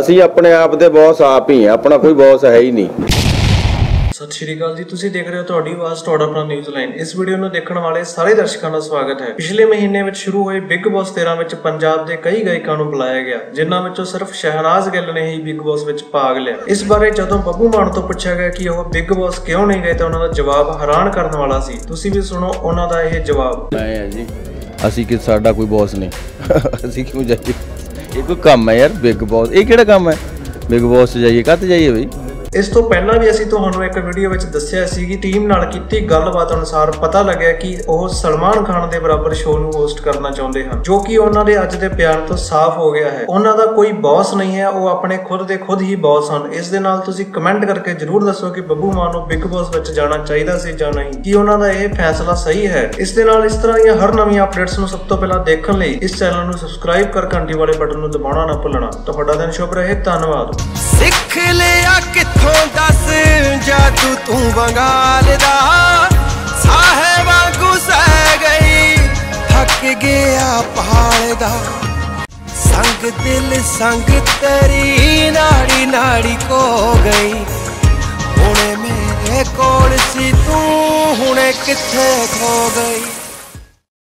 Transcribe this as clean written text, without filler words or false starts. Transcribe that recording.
ਅਸੀਂ ਆਪਣੇ ਆਪ ਦੇ ਬੌਸ ਆਪ ਹੀ ਹੈ, ਆਪਣਾ ਕੋਈ ਬੌਸ ਹੈ ਹੀ ਨਹੀਂ। ਸਤਿ ਸ਼੍ਰੀ ਅਕਾਲ ਜੀ, ਤੁਸੀਂ ਦੇਖ ਰਹੇ ਹੋ ਤੁਹਾਡੀ ਆਵਾਜ਼ ਤੁਹਾਡਾ ਆਪਣਾ ਨਿਊਜ਼ ਲਾਈਨ। ਇਸ ਵੀਡੀਓ ਨੂੰ ਦੇਖਣ ਵਾਲੇ ਸਾਰੇ ਦਰਸ਼ਕਾਂ ਦਾ ਸਵਾਗਤ ਹੈ। ਪਿਛਲੇ ਮਹੀਨੇ ਵਿੱਚ ਸ਼ੁਰੂ ਹੋਏ ਬਿਗ ਬੌਸ 13 ਵਿੱਚ ਪੰਜਾਬ ਦੇ ਕਈ ਗਾਇਕਾਂ ਨੂੰ ਬੁਲਾਇਆ ਗਿਆ, ਜਿਨ੍ਹਾਂ ਵਿੱਚੋਂ ਸਿਰਫ ਸ਼ਹਿਨਾਜ਼ ਗਿੱਲ ਨੇ ਹੀ ਬਿਗ ਬੌਸ ਵਿੱਚ ਭਾਗ ਲਿਆ। ਇਸ ਬਾਰੇ ਜਦੋਂ ਬੱਬੂ ਮਾਨ ਤੋਂ ਪੁੱਛਿਆ ਗਿਆ ਕਿ ਉਹ ਬਿਗ ਬੌਸ ਕਿਉਂ ਨਹੀਂ ਗਏ ਤਾਂ ਉਹਨਾਂ ਦਾ ਜਵਾਬ ਹੈਰਾਨ ਕਰਨ ਵਾਲਾ ਸੀ। ਤੁਸੀਂ ਵੀ ਸੁਣੋ ਉਹਨਾਂ ਦਾ ਇਹ ਜਵਾਬ। ਜੀ ਅਸੀਂ ਕਿ ਸਾਡਾ ਕੋਈ ਬੌਸ ਨਹੀਂ, ਅਸੀਂ ਕਿਉਂ ਜਾਈਏ? ਇਹ ਕੋਈ ਕੰਮ ਹੈ ਯਾਰ ਬਿਗ ਬੌਸ, ਇਹ ਕਿਹੜਾ ਕੰਮ ਹੈ? ਬਿਗ ਬੌਸ ਜਾਈਏ ਕਾਹਤੇ ਜਾਈਏ ਬਈ? इस तो पहला भी असीं तुहानूं एक वीडियो में दस्सिया सी कि टीम नाल कीती गलबात अनुसार पता लगे कि वह सलमान खान के बराबर शो नूं होस्ट करना चाहते हैं, जो कि उन्होंने अज के बयान तो साफ हो गया है। उन्होंने का कोई बॉस नहीं है, वह अपने खुद के खुद ही बॉस हैं। इस दे नाल तुसीं कमेंट करके जरूर दसो कि बब्बू मान नूं बिग बॉस में जाना चाहिए सी जां नहीं, कि उन्होंने का यह फैसला सही है। इस दे नाल इस तरह दी हर नवी अपडेट्स नूं सब तो पहला देखने लई इस चैनल नूं सबसक्राइब कर घंटी वाले बटन नूं दबाउणा ना भुल्लणा। तुहाडा दिन शुभ रहे, धन्नवाद। सिख लिया किथों दस जादू तू बंगाल दा साहेब वांगू सह गई थक गया पहाड़ दा संग दिल संग तेरी नाड़ी नाड़ी को गई हुणे मेरे कोल सी तू हुणे किथे खो गई।